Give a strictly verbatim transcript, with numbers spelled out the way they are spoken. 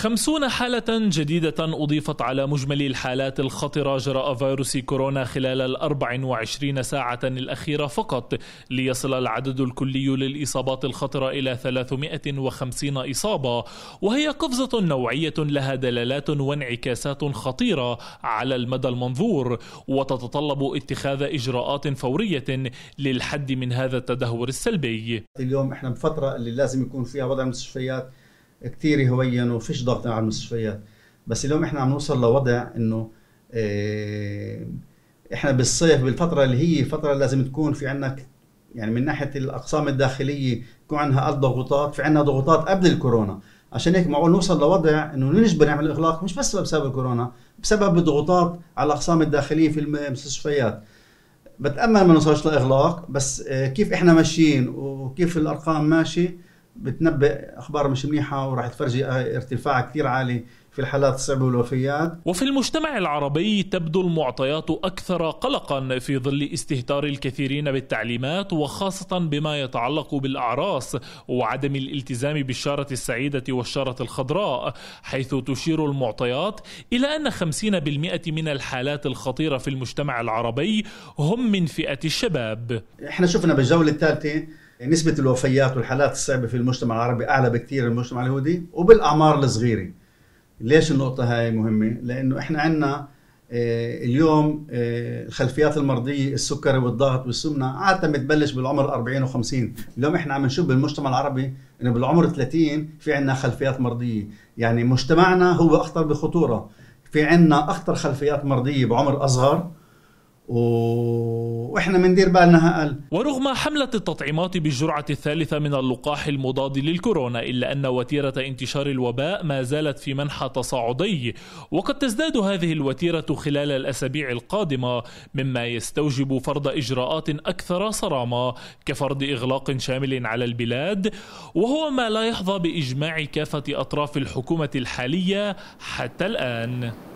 خمسون حالة جديدة أضيفت على مجمل الحالات الخطرة جراء فيروس كورونا خلال الأربع وعشرين ساعة الأخيرة فقط، ليصل العدد الكلي للإصابات الخطرة إلى ثلاثمائة وخمسين إصابة، وهي قفزة نوعية لها دلالات وانعكاسات خطيرة على المدى المنظور، وتتطلب اتخاذ إجراءات فورية للحد من هذا التدهور السلبي. اليوم احنا بفترة اللي لازم يكون فيها وضع المستشفيات كتير هويا وفيش ضغط على المستشفيات، بس اليوم احنا عم نوصل لوضع انه اه احنا بالصيف بالفتره اللي هي فتره لازم تكون في عندنا يعني من ناحيه الاقسام الداخليه يكون عندها ضغوطات، في عندنا ضغوطات قبل الكورونا، عشان هيك معقول نوصل لوضع انه نجبر نعمل اغلاق مش بس بسبب الكورونا، بسبب الضغوطات على الاقسام الداخليه في المستشفيات. بتامل ما نوصلش لاغلاق، بس اه كيف احنا ماشيين وكيف الارقام ماشيه بتنبئ أخبار مش منيحة، وراح تفرجي ارتفاع كتير عالي في الحالات الصعبة والوفيات. وفي المجتمع العربي تبدو المعطيات أكثر قلقا في ظل استهتار الكثيرين بالتعليمات، وخاصة بما يتعلق بالأعراس وعدم الالتزام بالشارة السعيدة والشارة الخضراء، حيث تشير المعطيات إلى أن خمسين بالمئة من الحالات الخطيرة في المجتمع العربي هم من فئة الشباب. احنا شفنا بالجولة الثالثة نسبة الوفيات والحالات الصعبة في المجتمع العربي أعلى بكثير من المجتمع اليهودي وبالأعمار الصغيرة. ليش النقطة هاي مهمة؟ لأنه إحنا عندنا اليوم الخلفيات المرضية، السكري والضغط والسمنة عادة بتبلش بالعمر أربعين وخمسين، اليوم إحنا عم نشوف بالمجتمع العربي إنه بالعمر ثلاثين في عندنا خلفيات مرضية، يعني مجتمعنا هو أخطر بخطورة، في عندنا أخطر خلفيات مرضية بعمر أصغر وإحنا مندير بالنا أقل. ورغم حملة التطعيمات بالجرعة الثالثة من اللقاح المضاد للكورونا، إلا أن وتيرة انتشار الوباء ما زالت في منحى تصاعدي، وقد تزداد هذه الوتيرة خلال الأسابيع القادمة، مما يستوجب فرض إجراءات أكثر صرامة كفرض إغلاق شامل على البلاد، وهو ما لا يحظى بإجماع كافة أطراف الحكومة الحالية حتى الآن.